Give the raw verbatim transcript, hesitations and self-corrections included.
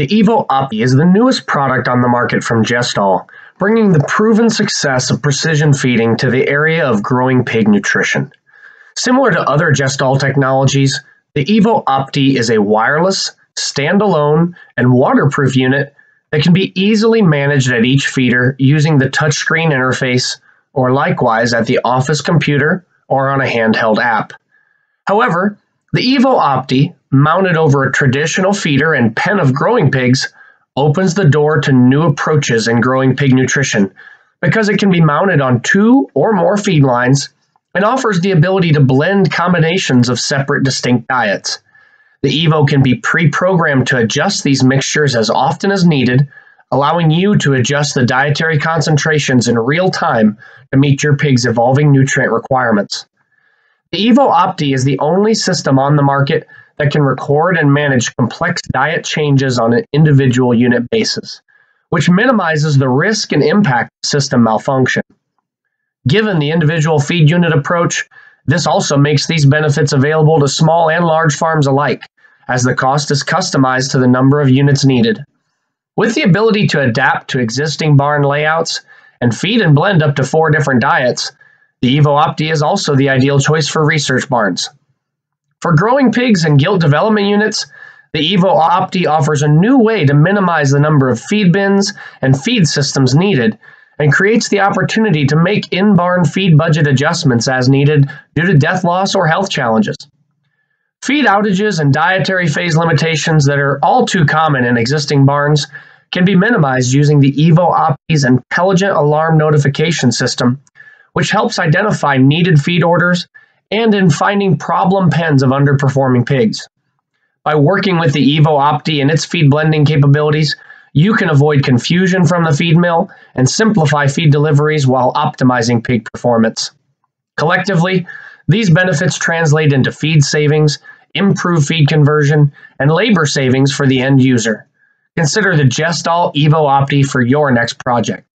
The EVO Opti is the newest product on the market from Gestal, bringing the proven success of precision feeding to the area of growing pig nutrition. Similar to other Gestal technologies, the EVO Opti is a wireless, standalone, and waterproof unit that can be easily managed at each feeder using the touchscreen interface, or likewise at the office computer or on a handheld app. However, the EVO Opti, mounted over a traditional feeder and pen of growing pigs, opens the door to new approaches in growing pig nutrition because it can be mounted on two or more feed lines and offers the ability to blend combinations of separate distinct diets. The EVO can be pre-programmed to adjust these mixtures as often as needed, allowing you to adjust the dietary concentrations in real time to meet your pig's evolving nutrient requirements. The EVO Opti is the only system on the market that can record and manage complex diet changes on an individual unit basis, which minimizes the risk and impact of system malfunction. Given the individual feed unit approach, this also makes these benefits available to small and large farms alike, as the cost is customized to the number of units needed. With the ability to adapt to existing barn layouts and feed and blend up to four different diets, the EVO Opti is also the ideal choice for research barns. For growing pigs and gilt development units, the EVO Opti offers a new way to minimize the number of feed bins and feed systems needed, and creates the opportunity to make in-barn feed budget adjustments as needed due to death loss or health challenges. Feed outages and dietary phase limitations that are all too common in existing barns can be minimized using the EVO Opti's intelligent alarm notification system, which helps identify needed feed orders and in finding problem pens of underperforming pigs. By working with the EVO Opti and its feed blending capabilities, you can avoid confusion from the feed mill and simplify feed deliveries while optimizing pig performance. Collectively, these benefits translate into feed savings, improved feed conversion, and labor savings for the end user. Consider the Gestal EVO Opti for your next project.